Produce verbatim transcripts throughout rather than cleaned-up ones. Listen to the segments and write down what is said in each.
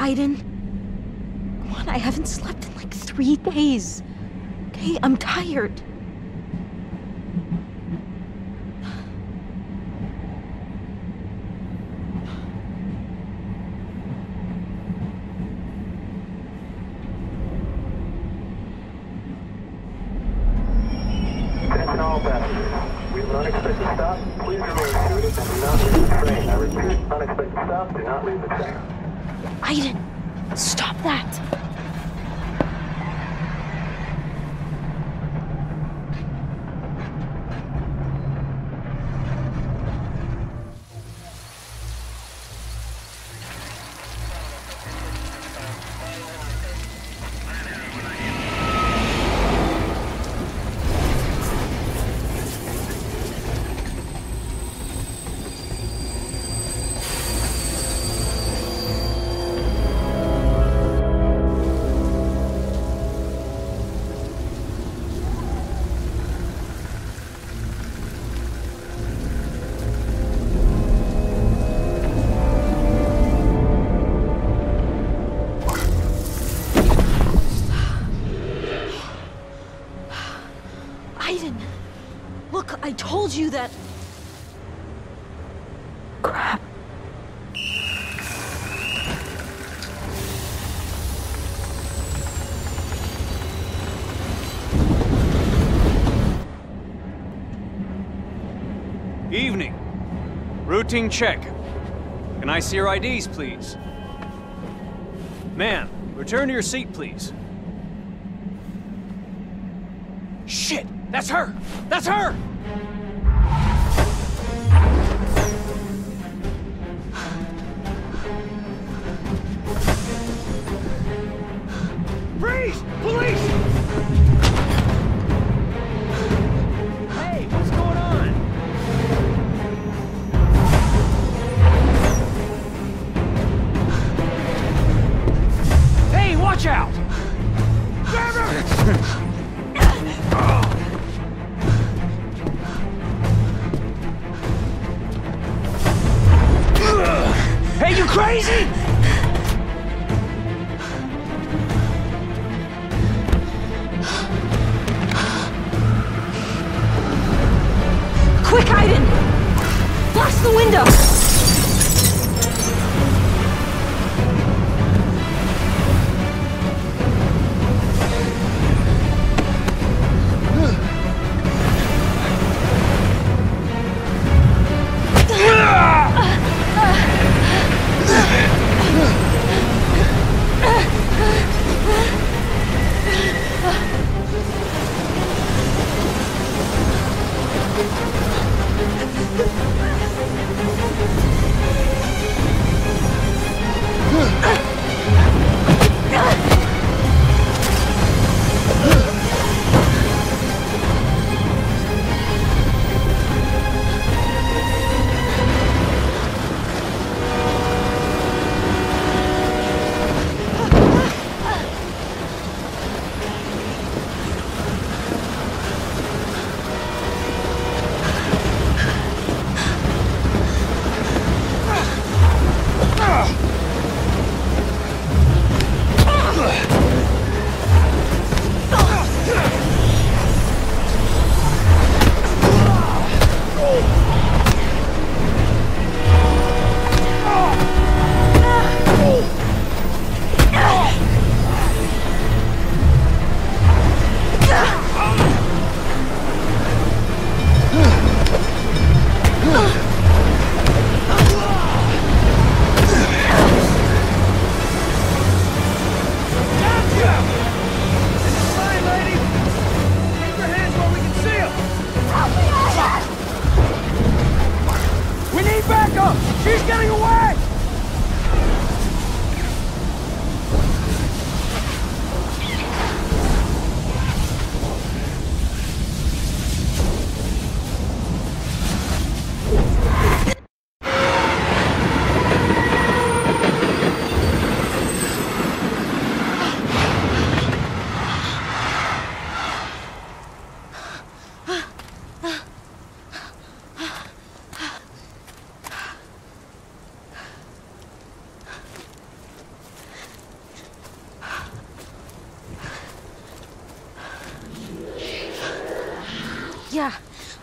Aiden. Come on, I haven't slept in like three days. Okay, I'm tired. I told you that... Crap. Evening. Routine check. Can I see your I Ds, please? Ma'am, return to your seat, please. Shit! That's her! That's her!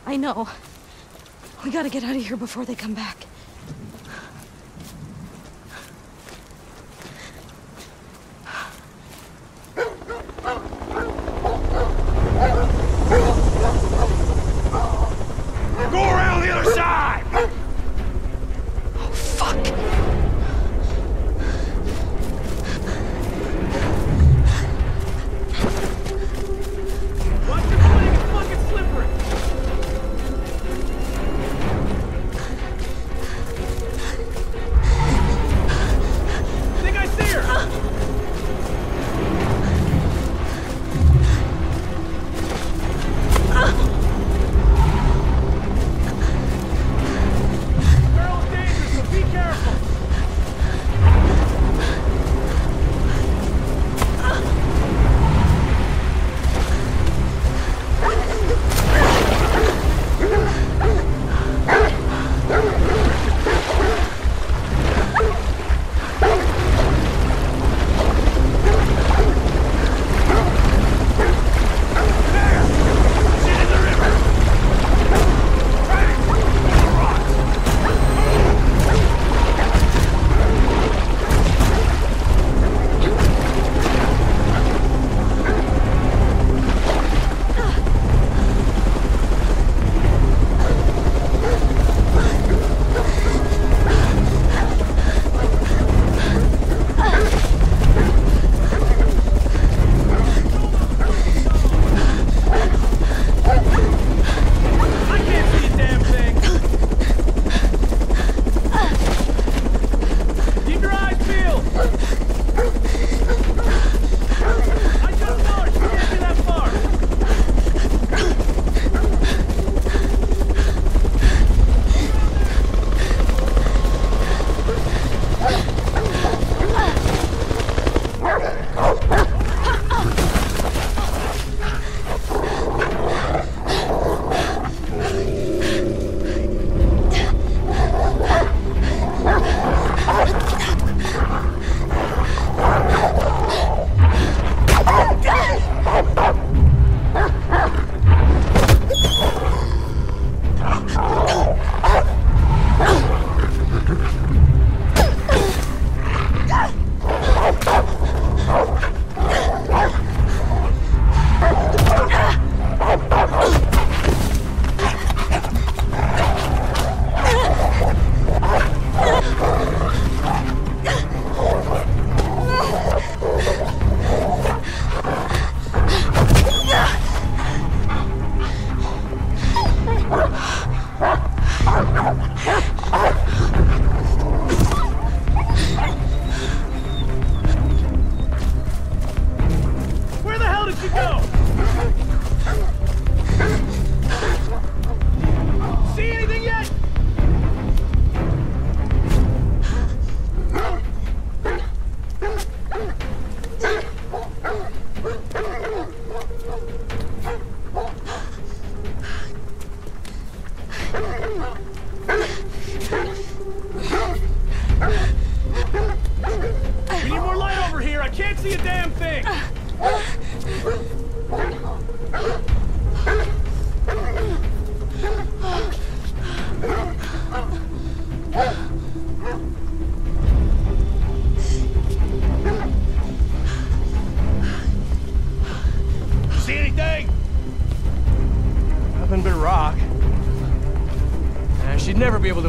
I know. We gotta get out of here before they come back.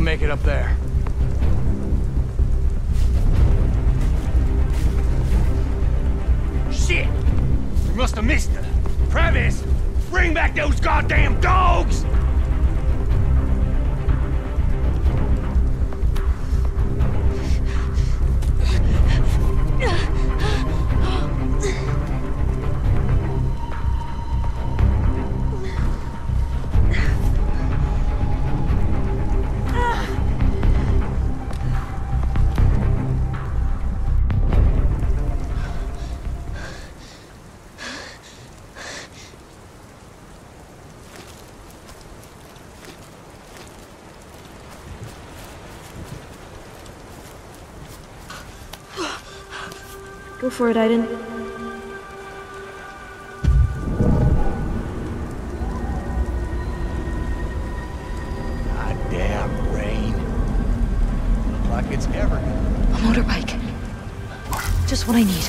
Make it up there. Shit! We must have missed her. Travis, bring back those goddamn dogs! Go for it, Aiden. It's everywhere. A motorbike. Just what I need.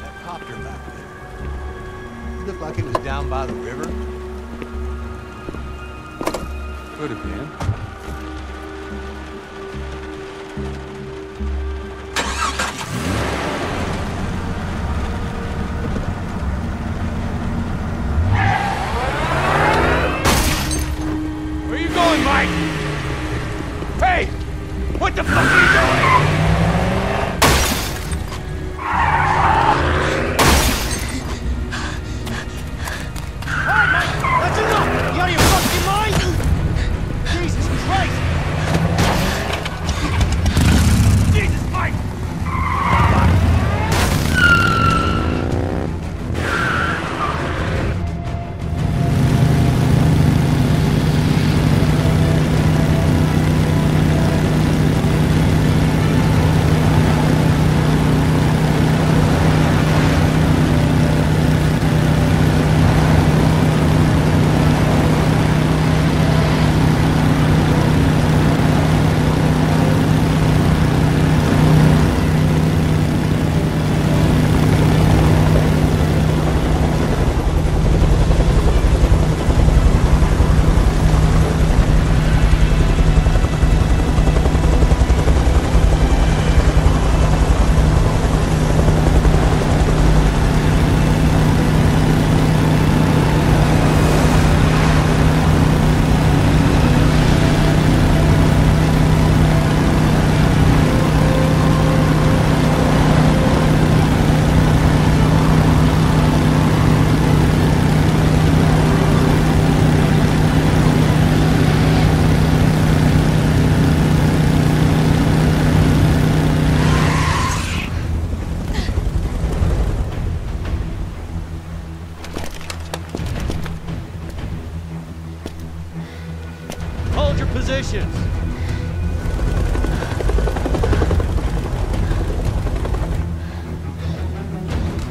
That copter back there. Looked like it was down by the river. Could have been.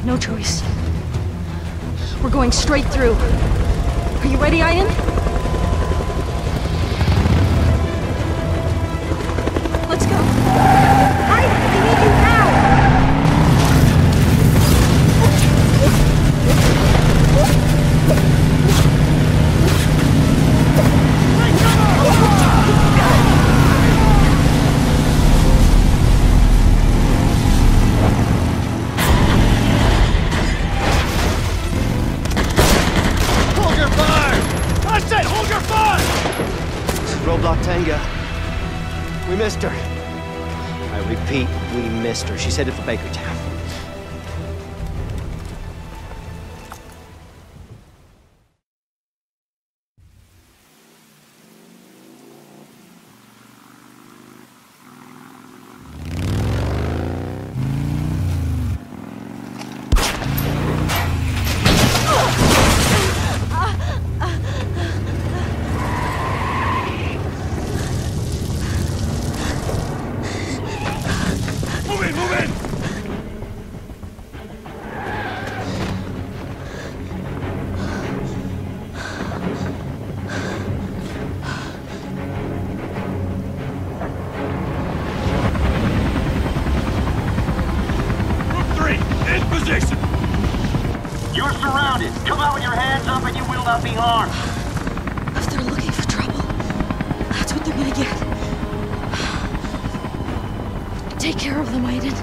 No choice. We're going straight through. Are you ready, Aiden? Roblox Tanga. We missed her. I repeat, we missed her. She's headed for Bakertown. You're surrounded. Come out with your hands up and you will not be harmed. If they're looking for trouble, that's what they're gonna get. Take care of them, Aiden.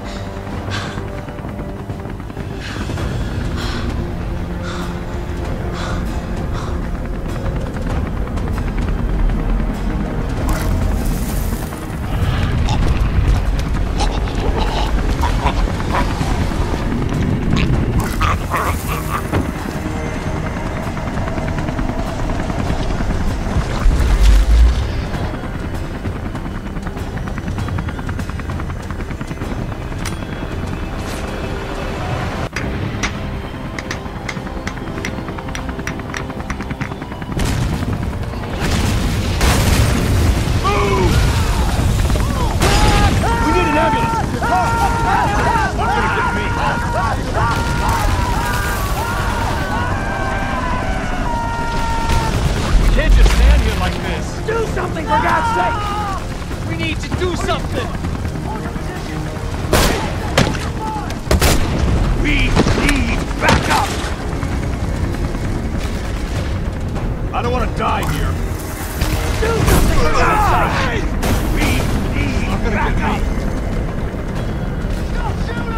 something! We need backup! I don't want to die here. Do something! Die! We need I'm backup! Stop shooting! We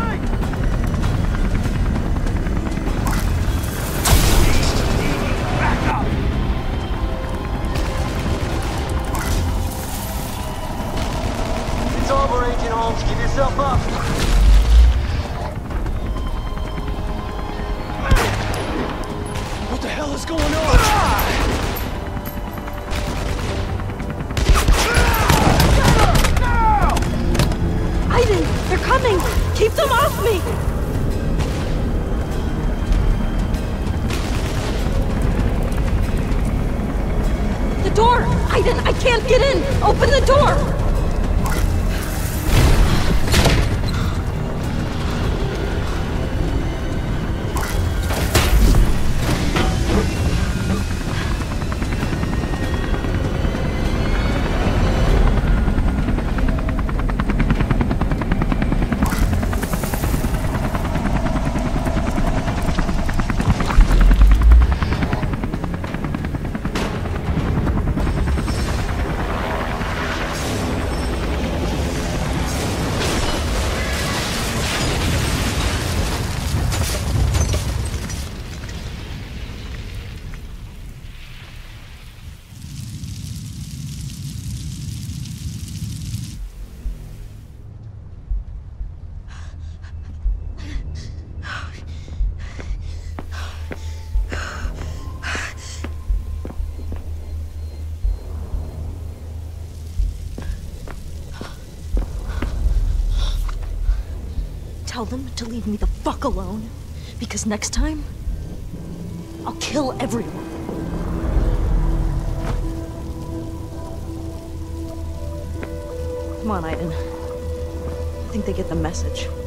need backup! It's over, Agent Holmes. Give yourself up. What's going on? Ah! No! Aiden, they're coming! Keep them off me! The door! Aiden, I can't get in! Open the door! Tell them to leave me the fuck alone, because next time, I'll kill everyone. Come on, Aiden. I think they get the message.